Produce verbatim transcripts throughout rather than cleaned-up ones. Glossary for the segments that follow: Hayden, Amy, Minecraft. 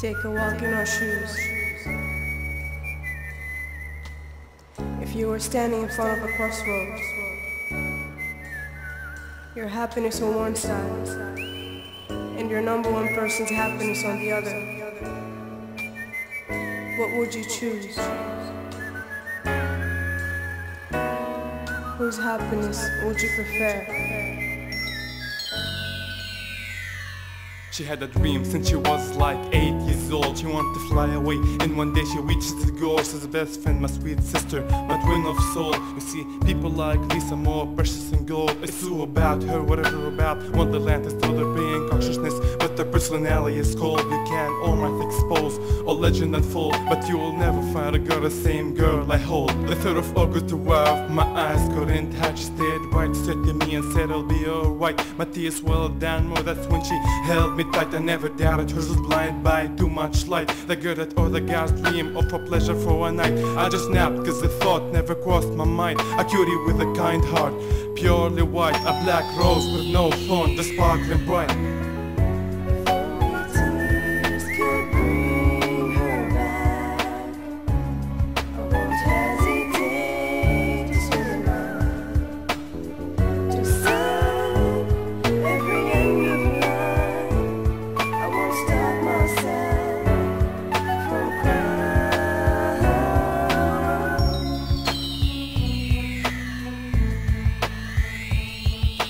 Take a walk in our shoes. If you were standing in front of a crossroads, your happiness on one side and your number one person's happiness on the other, what would you choose? Whose happiness would you prefer? She had a dream since she was like eight years old. She wanted to fly away, and one day she reaches the goal. She's the best friend, my sweet sister, my twin of soul. You see, people like Lisa more precious than gold. It's all about her, whatever about. Wonderland is still their being consciousness, but their personality is cold. You can all might expose, or legend unfold, but you will never find a girl the same girl I hold. The third of August arrived, my eyes couldn't touch. She stayed right, said to me and said I'll be alright. My tears welled down more. That's when she held me tight. I never doubted her was blind by too much light. The girl that all the guys dream of, for pleasure for a night. I just snapped cause the thought never crossed my mind. A cutie with a kind heart, purely white. A black rose with no thorn, just sparkling bright.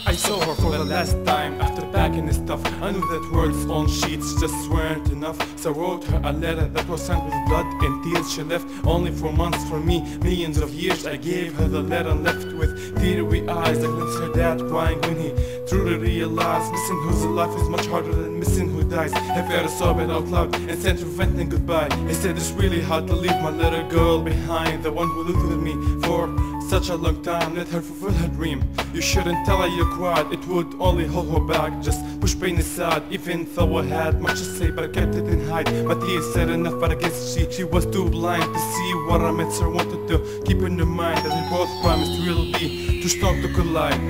I saw her for the last time after packing his stuff. I knew that words on sheets just weren't enough, so I wrote her a letter that was sent with blood and tears. She left only for months for me, millions of years. I gave her the letter and left with teary eyes. I glimpsed her dad crying when he truly realized missing who's alive is much harder than missing who dies. Have you ever sobbed it out loud and sent her venting goodbye? He said it's really hard to leave my little girl behind, the one who lived with me for such a long time. Let her fulfill her dream. You shouldn't tell her you cried, it would only hold her back. Just push pain aside, even though I had much to say, but I kept it in hide. My tears said enough, but I guess she, she was too blind to see what our mates wanted to keep in her mind. That we both promised we'll be too strong to collide.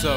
So,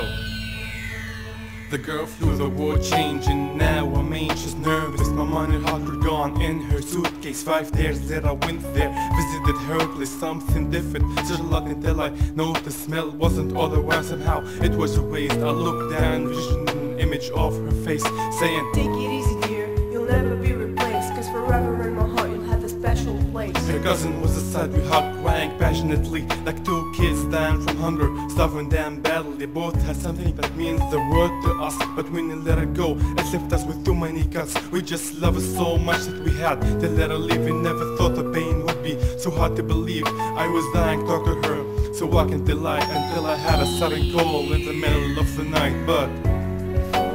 the girl flew, the world changing. Now I mean she's nervous, my money and heart are gone in her suitcase. Five days that I went there, visited her place, something different, such a lot until I noticed the smell wasn't otherwise. Somehow it was a waste. I looked down, visioned an image of her face, saying, take it easy dear, you'll never be replaced, cause forever in my heart you'll have a special place. Her cousin was a side we hugged, crying passionately, like two kids dying from hunger, starving them badly. They both had something that means the world to us, but when they let it go, it left us with too many cuts. We just loved her so much that we had to let her leave. We never thought the pain would be so hard to believe. I was dying, talked to her, so I can't deny, until I had a sudden call in the middle of the night. But I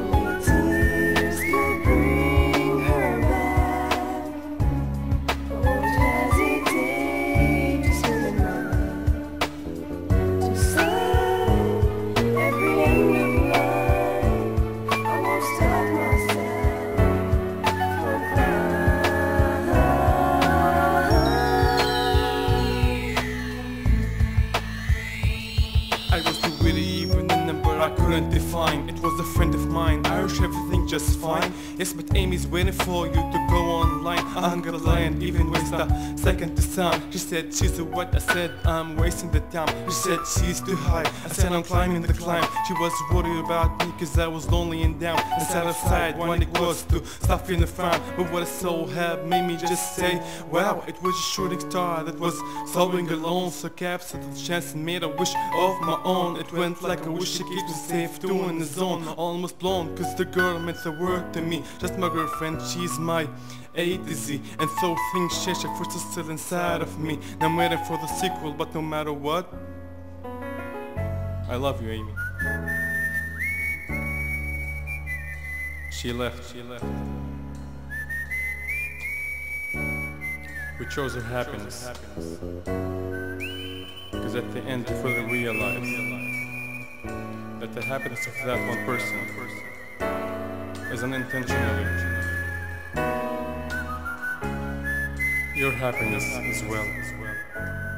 was too really even in number I couldn't define. It was is fine. Yes, but Amy's waiting for you to go online. I hung a line, even waste a second to sound. She said she's a what? I said I'm wasting the time. She said she's too high. I said I'm climbing the climb. She was worried about me cause I was lonely and down. I sat aside when it was to stuff in the farm. But what I saw had made me just say, wow, it was a shooting star that was solving alone. So captured the chance and made a wish of my own. It went like a wish, she keeps me safe too in the zone. Almost blown cause the girl meant the word to me. Just my girlfriend, she's my A to Z. And so things change, her first is still inside of me. Now I'm waiting for the sequel, but no matter what, I love you, Amy. She left, she left. We chose her happiness. Because at the end, you fully realize that the happiness of that one person is unintentional. Your happiness as well.